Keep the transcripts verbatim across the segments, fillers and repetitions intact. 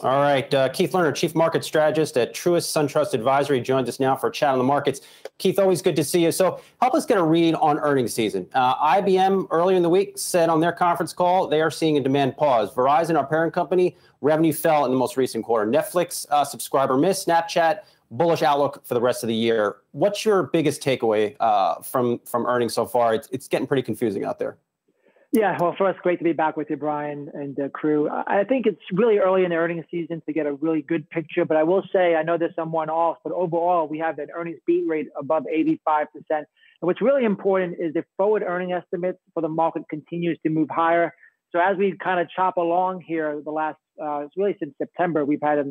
All right, uh, Keith Lerner, Chief Market Strategist at Truist SunTrust Advisory, joins us now for a chat on the markets. Keith, always good to see you. So help us get a read on earnings season. Uh, I B M earlier in the week said on their conference call they are seeing a demand pause. Verizon, our parent company, revenue fell in the most recent quarter. Netflix uh, subscriber miss. Snapchat, bullish outlook for the rest of the year. What's your biggest takeaway uh, from, from earnings so far? It's, it's getting pretty confusing out there. Yeah, well, first, great to be back with you, Brian, and the crew. I think it's really early in the earnings season to get a really good picture, but I will say, I know there's some one-offs, but overall, we have that earnings beat rate above eighty-five percent. And what's really important is the forward earning estimates for the market continues to move higher. So as we kind of chop along here, the last, uh, it's really since September, we've had a,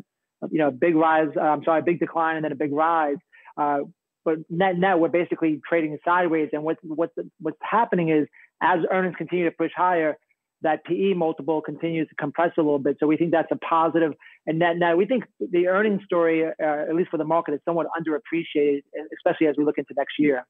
you know, a big rise, I'm sorry, a big decline and then a big rise. Uh, But net, net, we're basically trading sideways. And what's, what's, what's happening is as earnings continue to push higher, that P E multiple continues to compress a little bit. So we think that's a positive. And net, net, we think the earnings story, uh, at least for the market, is somewhat underappreciated, especially as we look into next year.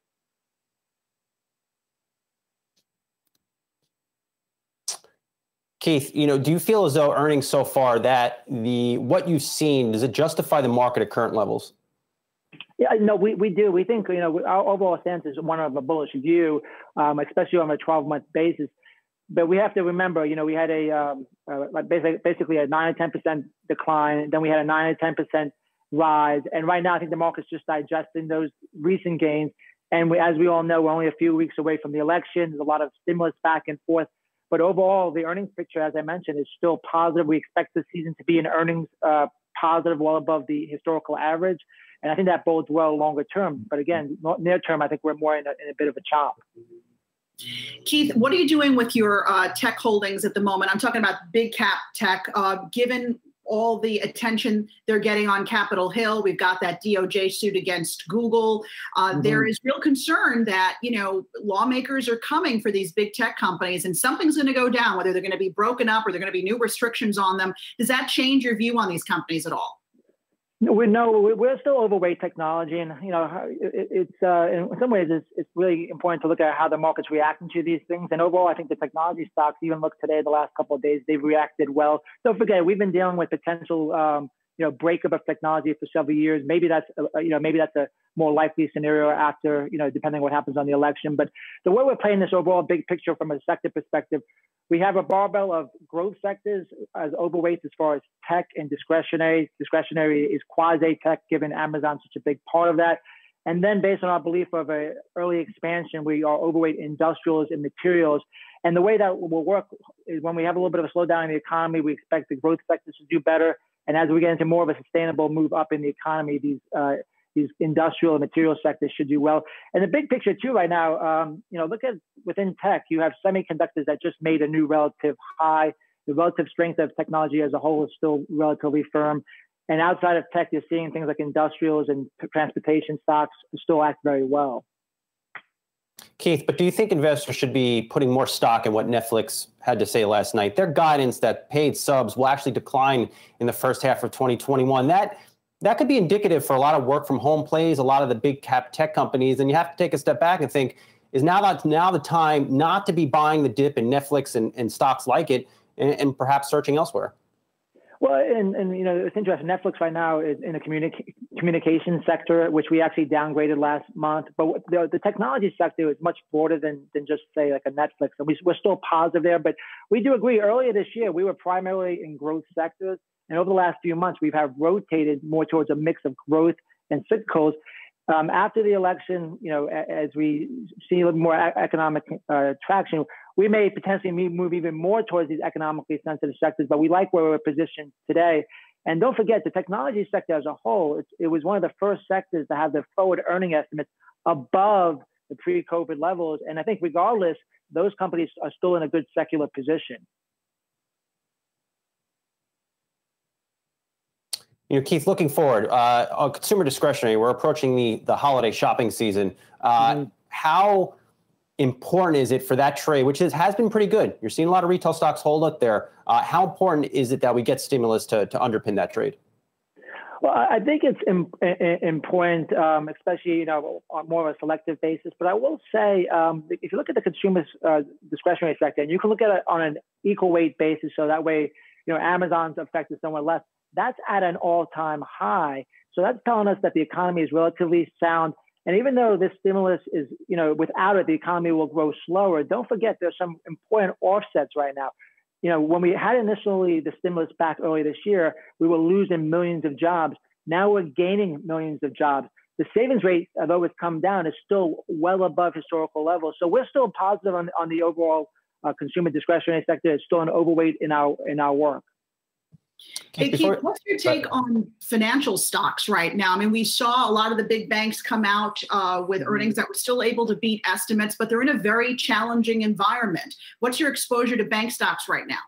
Keith, you know, do you feel as though earnings so far, that the what you've seen, does it justify the market at current levels? Yeah, no, we, we do. We think, you know, our overall stance is one of a bullish view, um, especially on a twelve-month basis. But we have to remember, you know, we had a um, uh, basically, basically a nine to ten percent decline. Then we had a nine to ten percent rise. And right now, I think the market's just digesting those recent gains. And we, as we all know, we're only a few weeks away from the election. There's a lot of stimulus back and forth. But overall, the earnings picture, as I mentioned, is still positive. We expect the season to be an earnings uh, positive, well above the historical average. And I think that bodes well longer term. But again, near term, I think we're more in a, in a bit of a chop. Keith, what are you doing with your uh, tech holdings at the moment? I'm talking about big cap tech. Uh, given all the attention they're getting on Capitol Hill, we've got that D O J suit against Google. Uh, mm-hmm. There is real concern that, you know, lawmakers are coming for these big tech companies and something's going to go down, whether they're going to be broken up or they're going to be new restrictions on them. Does that change your view on these companies at all? We know we're still overweight technology, and you know it's uh, in some ways it's, it's really important to look at how the market's reacting to these things. And overall, I think the technology stocks, even look today, the last couple of days, they've reacted well. Don't forget, we've been dealing with potential um, you know breakup of technology for several years. Maybe that's uh, you know maybe that's a more likely scenario after you know depending on what happens on the election. But the way we're playing this overall big picture from a sector perspective. We have a barbell of growth sectors as overweight as far as tech and discretionary. Discretionary is quasi-tech, given Amazon such a big part of that. And then based on our belief of an early expansion, we are overweight industrials and materials. And the way that will work is when we have a little bit of a slowdown in the economy, we expect the growth sectors to do better. And as we get into more of a sustainable move up in the economy, these uh, these industrial and material sectors should do well. And the big picture too right now, um, you know, look at within tech, you have semiconductors that just made a new relative high. The relative strength of technology as a whole is still relatively firm. And outside of tech, you're seeing things like industrials and transportation stocks still act very well. Keith, but do you think investors should be putting more stock in what Netflix had to say last night? Their guidance that paid subs will actually decline in the first half of twenty twenty-one. That That could be indicative for a lot of work from home plays, a lot of the big cap tech companies. And you have to take a step back and think, is now that now the time not to be buying the dip in Netflix and, and stocks like it and, and perhaps searching elsewhere? Well, and, and, you know, it's interesting. Netflix right now is in the communic communication sector, which we actually downgraded last month. But the, the technology sector is much broader than, than just, say, like a Netflix. And we, we're still positive there. But we do agree, earlier this year, we were primarily in growth sectors. And over the last few months, we've have rotated more towards a mix of growth and cyclicals. Um, after the election, you know, as we see a little more economic uh, traction, we may potentially move even more towards these economically sensitive sectors, but we like where we're positioned today. And don't forget, the technology sector as a whole, it, it was one of the first sectors to have the forward earning estimates above the pre-COVID levels. And I think regardless, those companies are still in a good secular position. You know, Keith, looking forward, uh, on consumer discretionary, we're approaching the, the holiday shopping season. Uh, mm-hmm. How important is it for that trade, which is, has been pretty good? You're seeing a lot of retail stocks hold up there. Uh, how important is it that we get stimulus to, to underpin that trade? Well, I think it's im important, um, especially, you know, on more of a selective basis. But I will say, um, if you look at the consumer uh, discretionary sector, and you can look at it on an equal weight basis, so that way, you know, Amazon's effect is somewhat less. That's at an all-time high. So that's telling us that the economy is relatively sound. And even though this stimulus is, you know, without it, the economy will grow slower. Don't forget, there's some important offsets right now. You know, when we had initially the stimulus back early this year, we were losing millions of jobs. Now we're gaining millions of jobs. The savings rate, although it's come down, is still well above historical levels. So we're still positive on, on the overall uh, consumer discretionary sector. It's still an overweight in our in our work. Hey, Keith, what's your take on financial stocks right now? I mean, we saw a lot of the big banks come out uh, with earnings that were still able to beat estimates, but they're in a very challenging environment. What's your exposure to bank stocks right now?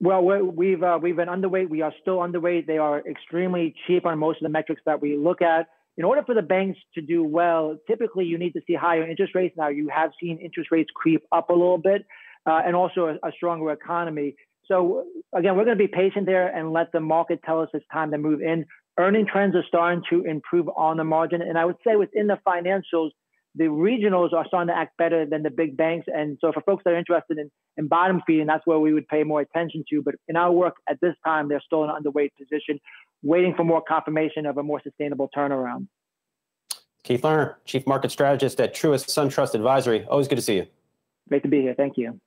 Well, we've uh, we've been underweight. We are still underweight. They are extremely cheap on most of the metrics that we look at. In order for the banks to do well, typically you need to see higher interest rates. Now, you have seen interest rates creep up a little bit uh, and also a, a stronger economy. So again, we're going to be patient there and let the market tell us it's time to move in. Earning trends are starting to improve on the margin. And I would say within the financials, the regionals are starting to act better than the big banks. And so for folks that are interested in, in bottom feeding, that's where we would pay more attention to. But in our work at this time, they're still in an underweight position, waiting for more confirmation of a more sustainable turnaround. Keith Lerner, Chief Market Strategist at Truist SunTrust Advisory. Always good to see you. Great to be here. Thank you.